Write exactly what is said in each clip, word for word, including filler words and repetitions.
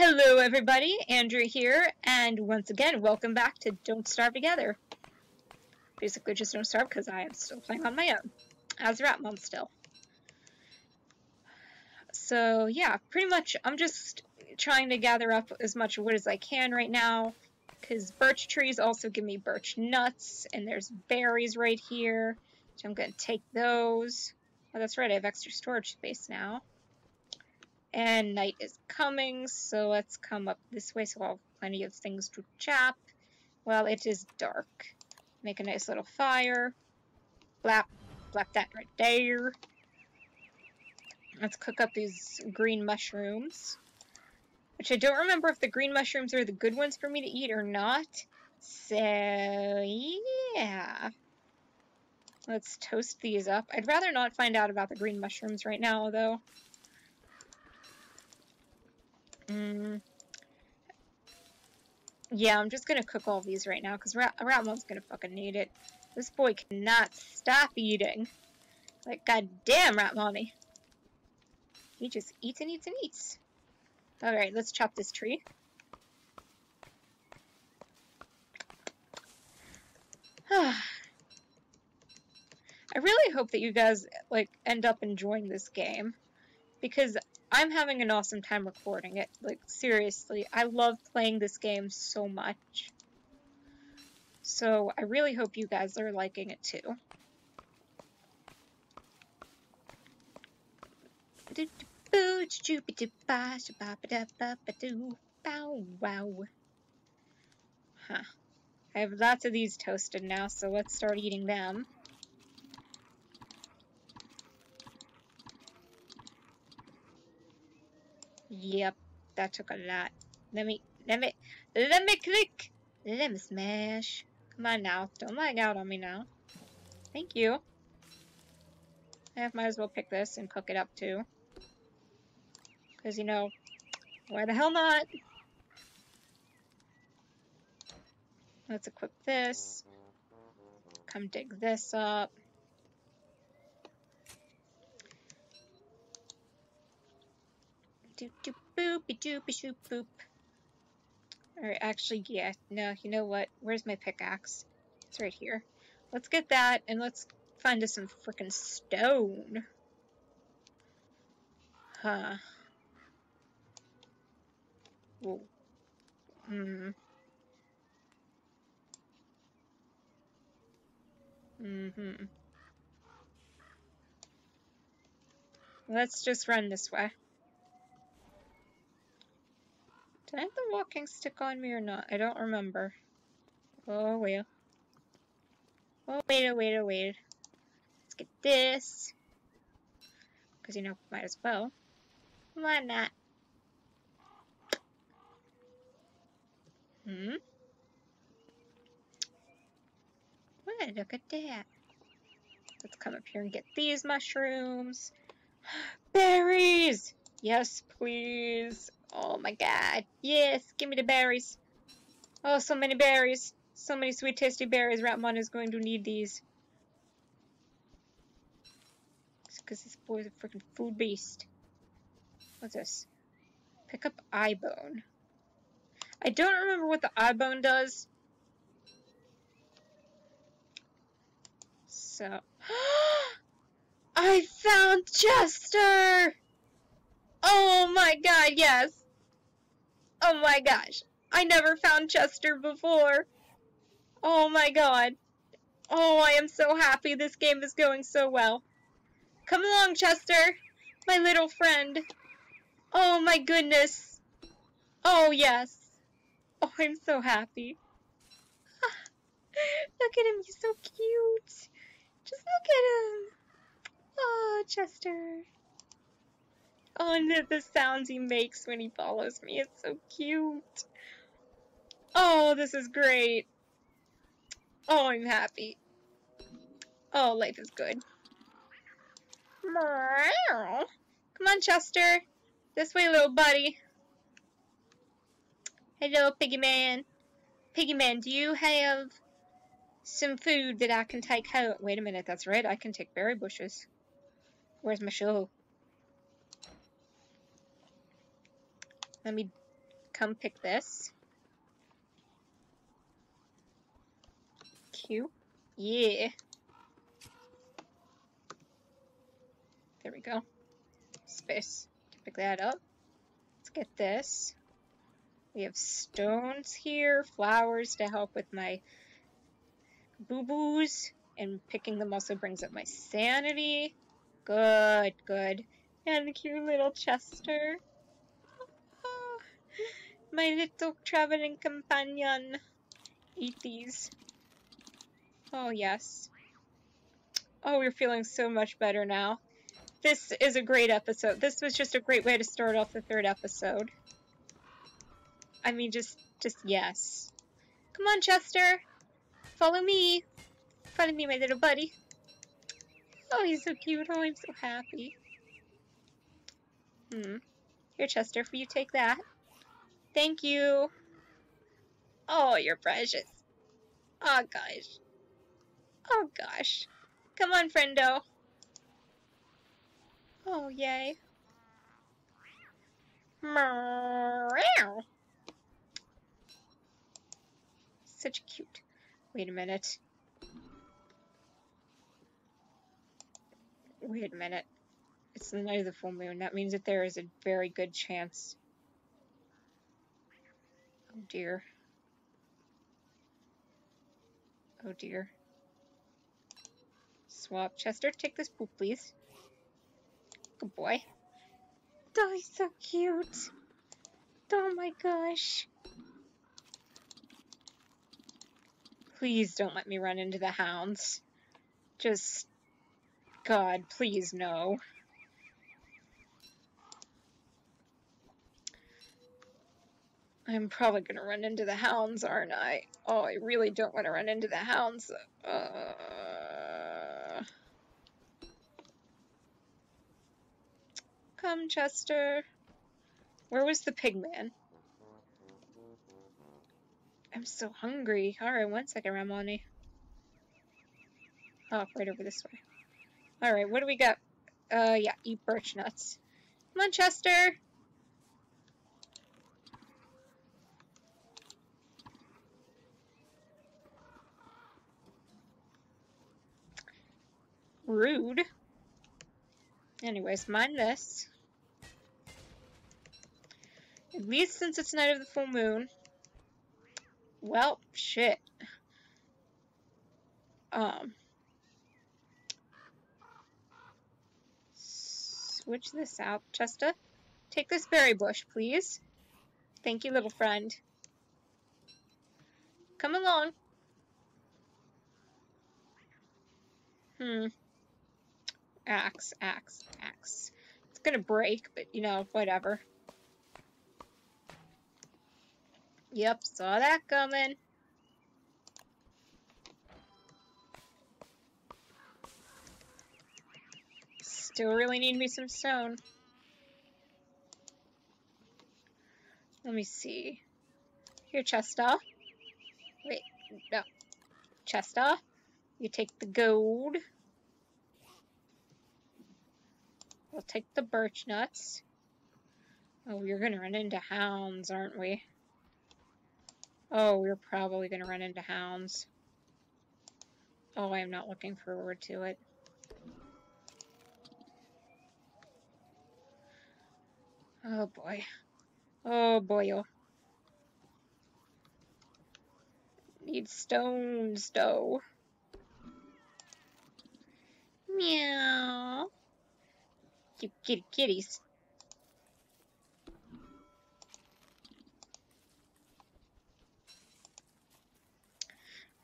Hello everybody, Andrew here, and once again, welcome back to Don't Starve Together. Basically just don't starve because I am still playing on my own, as Rapmon still. So yeah, pretty much I'm just trying to gather up as much wood as I can right now, because birch trees also give me birch nuts, and there's berries right here, so I'm going to take those. Oh, that's right, I have extra storage space now. And night is coming, so let's come up this way so I'll have plenty of things to chop. Well, it is dark. Make a nice little fire. Blap, blap that right there. Let's cook up these green mushrooms. Which I don't remember if the green mushrooms are the good ones for me to eat or not. So, yeah. Let's toast these up. I'd rather not find out about the green mushrooms right now, though. Mm. Yeah, I'm just gonna cook all these right now because Rat Ratmon's gonna fucking need it. This boy cannot stop eating. Like, goddamn, Ratmon. He just eats and eats and eats. All right, let's chop this tree. I really hope that you guys like end up enjoying this game because I'm having an awesome time recording it. Like, seriously, I love playing this game so much. So, I really hope you guys are liking it too. Huh. I have lots of these toasted now, so let's start eating them. Yep, that took a lot. Let me, let me, let me click. Let me smash. Come on now. Don't lag out on me now. Thank you. I might as well pick this and cook it up too. Because, you know, why the hell not? Let's equip this. Come dig this up. Doop doop boopy doopy shoop boop. Or actually, yeah, no, you know what? Where's my pickaxe? It's right here. Let's get that and let's find us some frickin' stone. Huh. Whoa. Hmm. Mm-hmm. Let's just run this way. Did I have the walking stick on me or not? I don't remember. Oh, well. Oh, wait, oh, wait, oh, wait. Let's get this. Because, you know, might as well. Why not? Hmm? Well, look at that. Let's come up here and get these mushrooms. Berries! Yes, please. Oh my god. Yes, give me the berries. Oh, so many berries. So many sweet, tasty berries. Rapmon is going to need these. It's because this boy's a freaking food beast. What's this? Pick up eye bone. I don't remember what the eye bone does. So. I found Chester! Oh my god, yes! Oh my gosh, I never found Chester before! Oh my god. Oh, I am so happy this game is going so well. Come along, Chester, my little friend. Oh my goodness. Oh yes. Oh, I'm so happy. Look at him, he's so cute. Just look at him. Oh, Chester. Oh, and the, the sounds he makes when he follows me. It's so cute. Oh, this is great. Oh, I'm happy. Oh, life is good. Come on, Chester. This way, little buddy. Hello, Piggy Man. Piggy Man, do you have some food that I can take home? Wait a minute, that's right. I can take berry bushes. Where's my shovel? Let me come pick this. Q. Yeah. There we go. Space. To pick that up. Let's get this. We have stones here, flowers to help with my boo-boos, and picking them also brings up my sanity. Good, good. And cute little Chester. Oh, my little traveling companion. Eat these. Oh, yes. Oh, we're feeling so much better now. This is a great episode. This was just a great way to start off the third episode. I mean, just, just, yes. Come on, Chester. Follow me. Follow me, my little buddy. Oh, he's so cute. Oh, I'm so happy. Hmm. Here, Chester, will you take that? Thank you. Oh, you're precious. Oh, gosh. Oh, gosh. Come on, friendo. Oh, yay. Meow. Such cute. Wait a minute. Wait a minute. It's the night of the full moon. That means that there is a very good chance. Oh dear. Oh dear. Swap. Chester, take this poop, please. Good boy. Oh, he's so cute. Oh my gosh. Please don't let me run into the hounds. Just... God, please no. I'm probably gonna run into the hounds, aren't I? Oh, I really don't want to run into the hounds. Uh... Come, Chester. Where was the pig man? I'm so hungry. Alright, one second, Ramoni. Oh, right over this way. Alright, what do we got? Uh, yeah, eat birch nuts. Come on, Chester! Rude. Anyways, mind this. At least since it's night of the full moon. Well, shit. Um. Switch this out. Chester, take this berry bush, please. Thank you, little friend. Come along. Hmm. Axe, axe, axe. It's gonna break, but, you know, whatever. Yep, saw that coming. Still really need me some stone. Let me see. Here, Chester. Wait, no. Chester, you take the gold. We'll take the birch nuts. Oh, we're gonna run into hounds, aren't we? Oh, we're probably going to run into hounds. Oh, I am not looking forward to it. Oh, boy. Oh, boy. Need stones, though. Meow. You kitty kitties.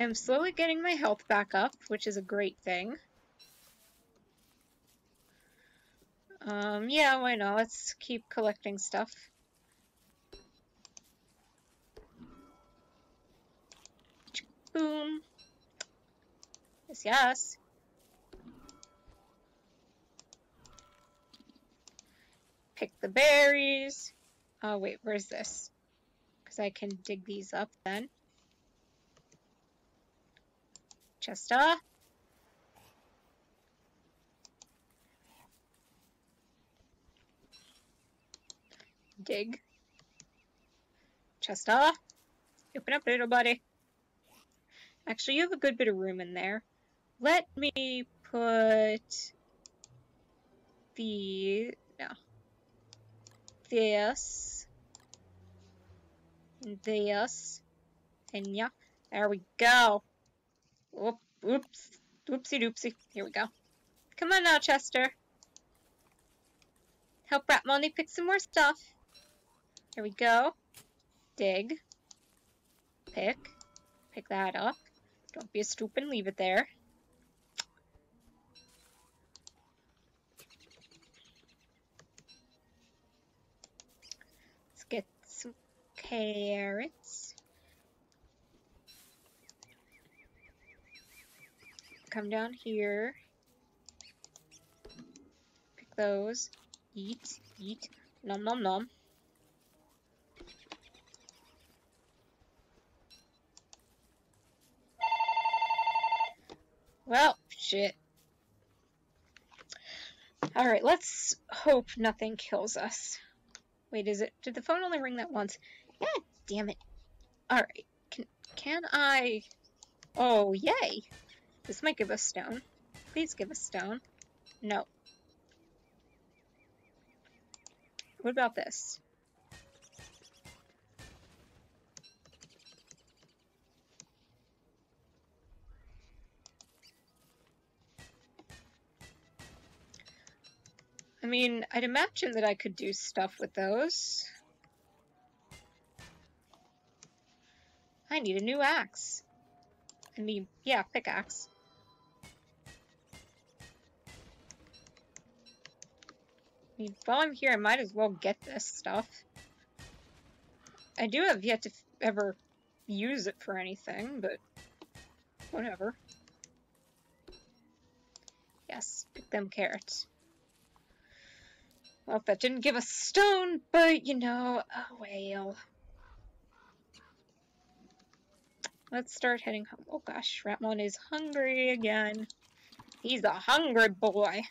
I'm slowly getting my health back up, which is a great thing. Um, yeah, why not? Let's keep collecting stuff. Boom. Yes, yes. Pick the berries. Oh, wait, where's this? Because I can dig these up then. Chester. Dig. Chester, open up, little buddy. Actually, you have a good bit of room in there. Let me put the... no. This. And this. And yeah. There we go. Oop, oops. Oopsie doopsie. Here we go. Come on now, Chester. Help Rapmon pick some more stuff. Here we go. Dig. Pick. Pick that up. Don't be a stupid and leave it there. Let's get some carrots. Come down here. Pick those. Eat, eat. Nom nom nom. Well, shit. Alright, let's hope nothing kills us. Wait, is it? Did the phone only ring that once? Yeah, damn it. Alright, can, can I... oh, yay! This might give us stone. Please give us stone. No. What about this? I mean, I'd imagine that I could do stuff with those. I need a new axe. I mean, yeah, pickaxe. I mean, while I'm here, I might as well get this stuff. I do have yet to f ever use it for anything, but whatever. Yes, pick them carrots. Well, that didn't give us stone, but, you know, oh well. Let's start heading home. Oh gosh, Rapmon is hungry again. He's a hungry boy.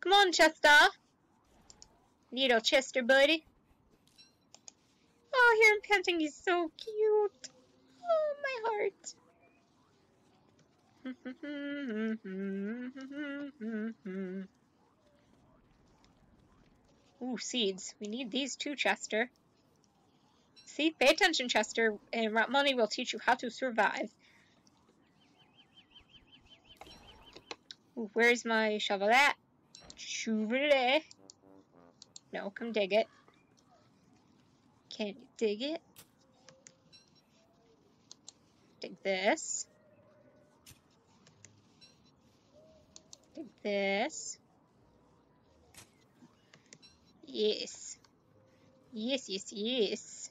Come on, Chester. Little Chester, buddy. Oh, hear him panting. He's so cute. Oh, my heart. Ooh, seeds. We need these too, Chester. See? Pay attention, Chester, and Rapmon will teach you how to survive. Ooh, where's my shovel at? Shovel. No, come dig it. Can you dig it? Dig this. This. Yes. Yes, yes, yes.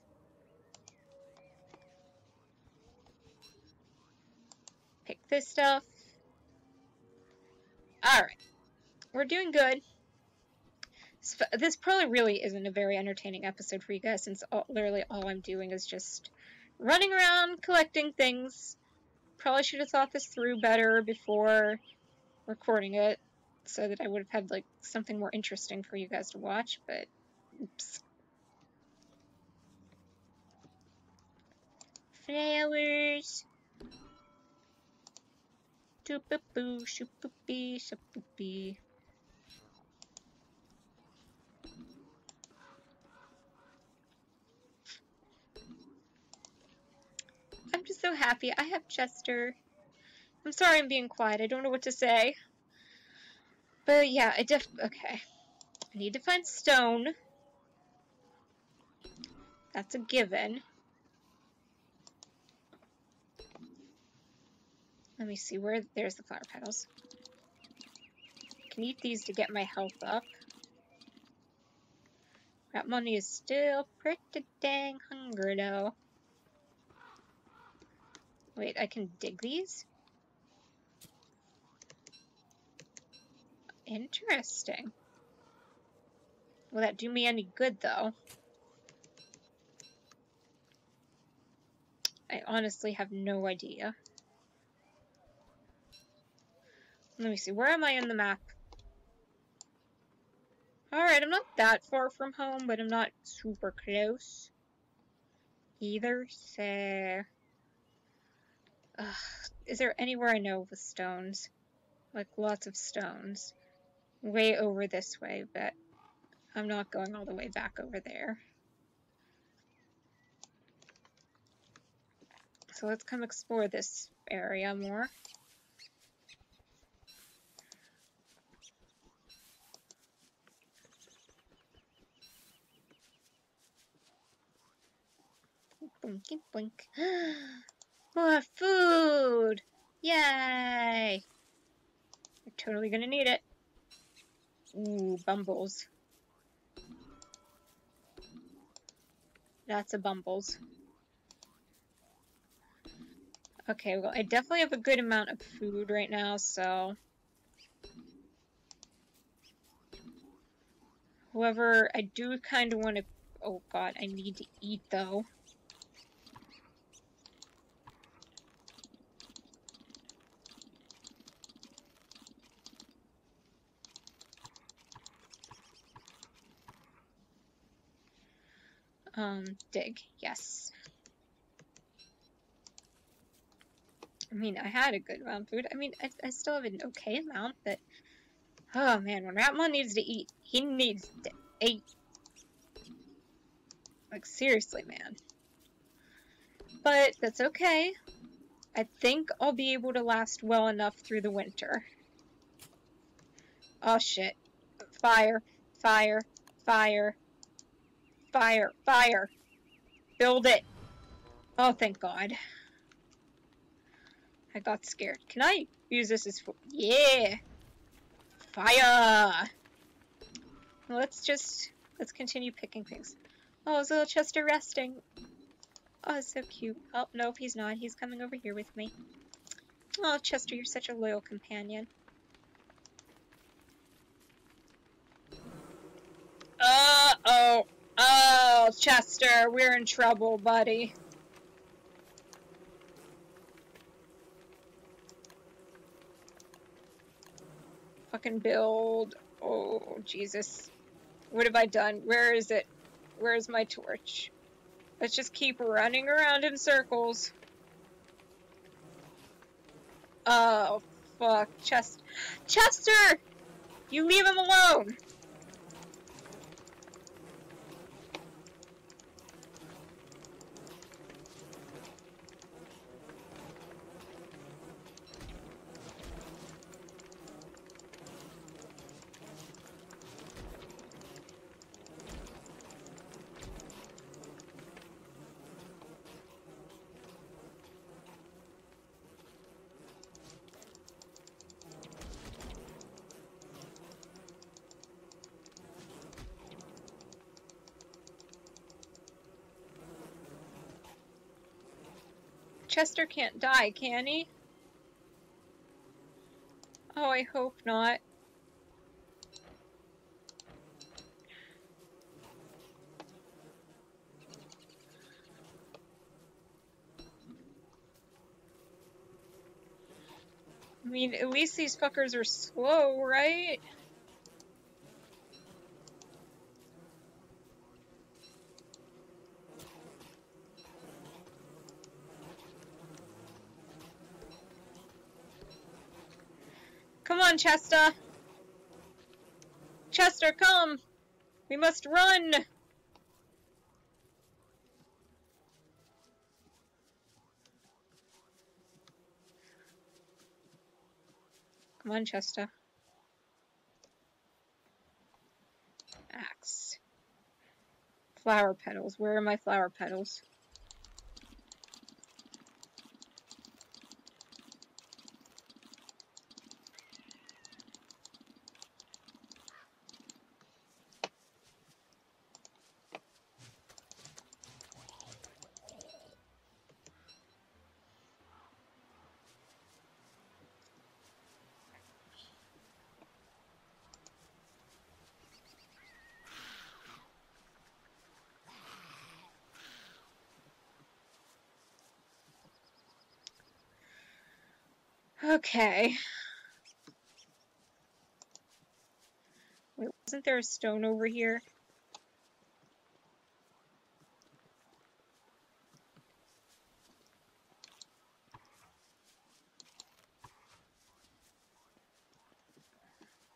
Pick this stuff. Alright. We're doing good. This probably really isn't a very entertaining episode for you guys, since all, literally all I'm doing is just running around collecting things. Probably should have thought this through better before recording it, so that I would have had, like, something more interesting for you guys to watch, but, oops. Flowers. Doop-a-boo, shoop-a-bee, shoop-a-bee. I'm just so happy. I have Chester. I'm sorry I'm being quiet. I don't know what to say. But yeah, I def- okay. I need to find stone. That's a given. Let me see where- there's the flower petals. I can eat these to get my health up. Rapmon is still pretty dang hungry though. Wait, I can dig these? Interesting. Will that do me any good, though? I honestly have no idea. Let me see. Where am I in the map? Alright, I'm not that far from home, but I'm not super close either, so... Uh, is there anywhere I know with stones? Like, lots of stones. Way over this way, but I'm not going all the way back over there. So let's come explore this area more. Boink, boink. More food! Yay! We're totally gonna need it. Ooh, bumbles. That's a bumbles. Okay, well, I definitely have a good amount of food right now, so... However, I do kind of want to... Oh, God, I need to eat, though. Um, dig. Yes. I mean, I had a good amount of food. I mean, I, I still have an okay amount, but... Oh, man, when Rapmon needs to eat, he needs to eat. Like, seriously, man. But that's okay. I think I'll be able to last well enough through the winter. Oh, shit. Fire. Fire. Fire. Fire. Fire. Build it. Oh, thank God. I got scared. Can I use this as... Yeah! Fire! Let's just... Let's continue picking things. Oh, is little Chester resting? Oh, it's so cute. Oh, nope, he's not. He's coming over here with me. Oh, Chester, you're such a loyal companion. Uh-oh! Oh, Chester, we're in trouble, buddy. Fucking build. Oh, Jesus. What have I done? Where is it? Where's my torch? Let's just keep running around in circles. Oh, fuck. Chester. Chester! You leave him alone! Chester can't die, can he? Oh, I hope not. I mean, at least these fuckers are slow, right? Come on, Chester! Chester, come! We must run! Come on, Chester. Axe. Flower petals. Where are my flower petals? Okay. Wait, Isn't there a stone over here?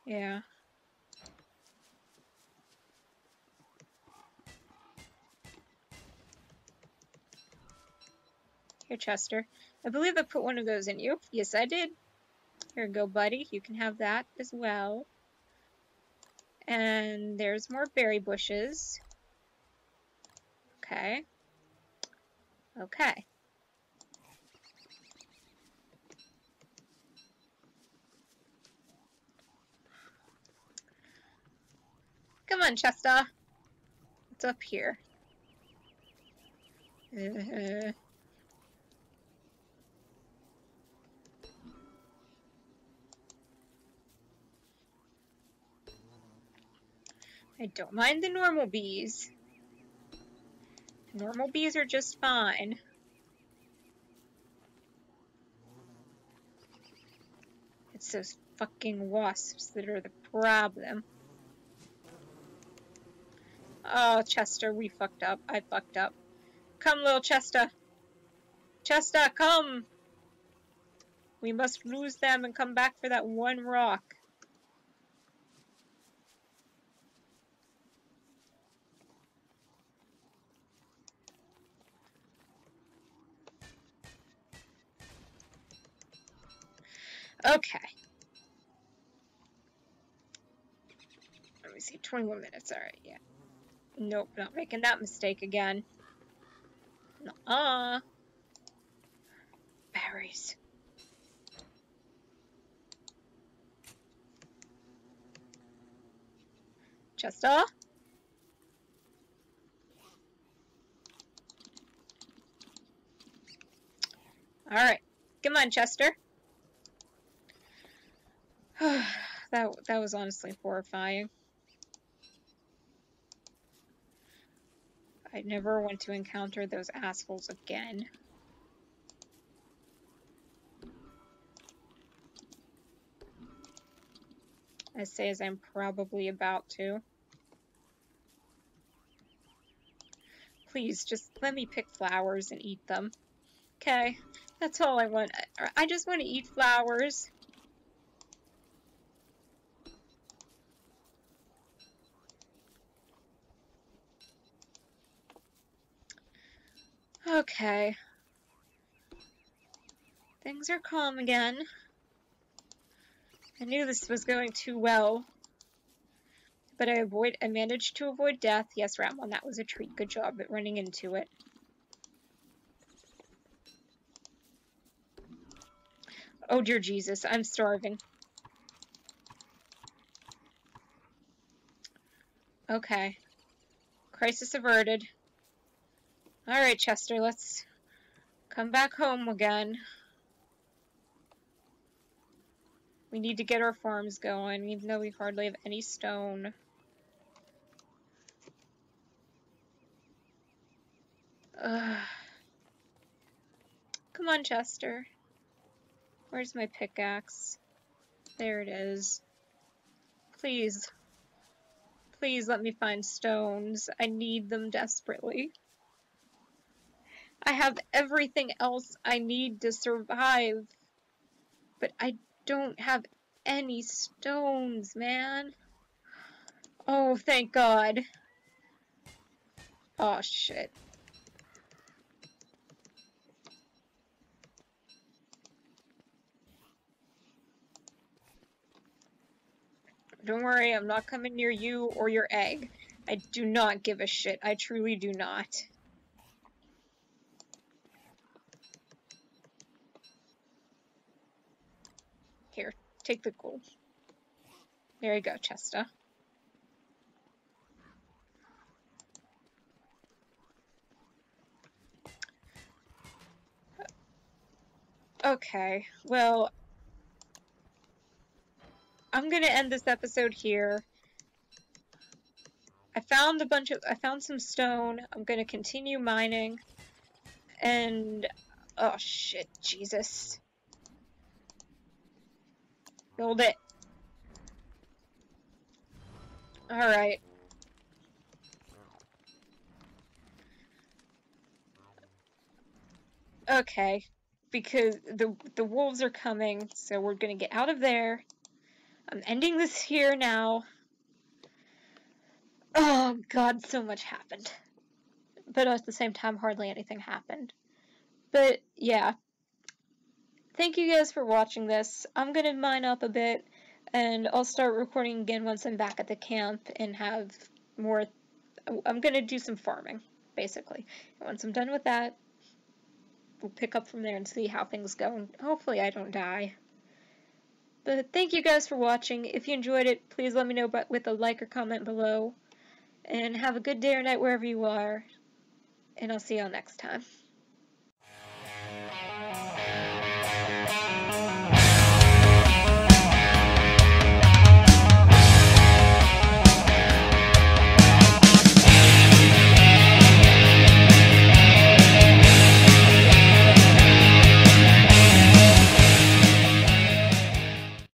Yeah. Here, Chester. I believe I put one of those in you. Yes, I did. Here you go, buddy. You can have that as well. And there's more berry bushes. Okay. Okay. Come on, Chester. What's up here? Uh-huh. I don't mind the normal bees. Normal bees are just fine. It's those fucking wasps that are the problem. Oh, Chester, we fucked up. I fucked up. Come, little Chester. Chester, come! We must lose them and come back for that one rock. Okay. Let me see, twenty-one minutes, alright, yeah. Nope, not making that mistake again. Nuh-uh. Berries. Chester? Alright, come on, Chester. that that was honestly horrifying. I never want to encounter those assholes again. I say as I'm probably about to. Please, just let me pick flowers and eat them. Okay, that's all I want. I just want to eat flowers. Okay. Things are calm again. I knew this was going too well. But I avoid I managed to avoid death. Yes, Rapmon, that was a treat. Good job at running into it. Oh dear Jesus, I'm starving. Okay. Crisis averted. Alright, Chester, let's come back home again. We need to get our farms going, even though we hardly have any stone. Ugh. Come on, Chester. Where's my pickaxe? There it is. Please. Please let me find stones. I need them desperately. I have everything else I need to survive, but I don't have any stones, man. Oh, thank God. Oh, shit. Don't worry, I'm not coming near you or your egg. I do not give a shit. I truly do not. Here, take the gold. There you go, Chester. Okay, well, I'm gonna end this episode here. I found a bunch of, I found some stone. I'm gonna continue mining. And, oh shit, Jesus. Build it. Alright. Okay. Because the the wolves are coming, so we're gonna get out of there. I'm ending this here now. Oh god, so much happened. But at the same time, hardly anything happened. But yeah. Thank you guys for watching this. I'm gonna mine up a bit, and I'll start recording again once I'm back at the camp and have more... I'm gonna do some farming, basically. And once I'm done with that, we'll pick up from there and see how things go, and hopefully I don't die. But thank you guys for watching. If you enjoyed it, please let me know with a like or comment below. And have a good day or night wherever you are. And I'll see y'all next time.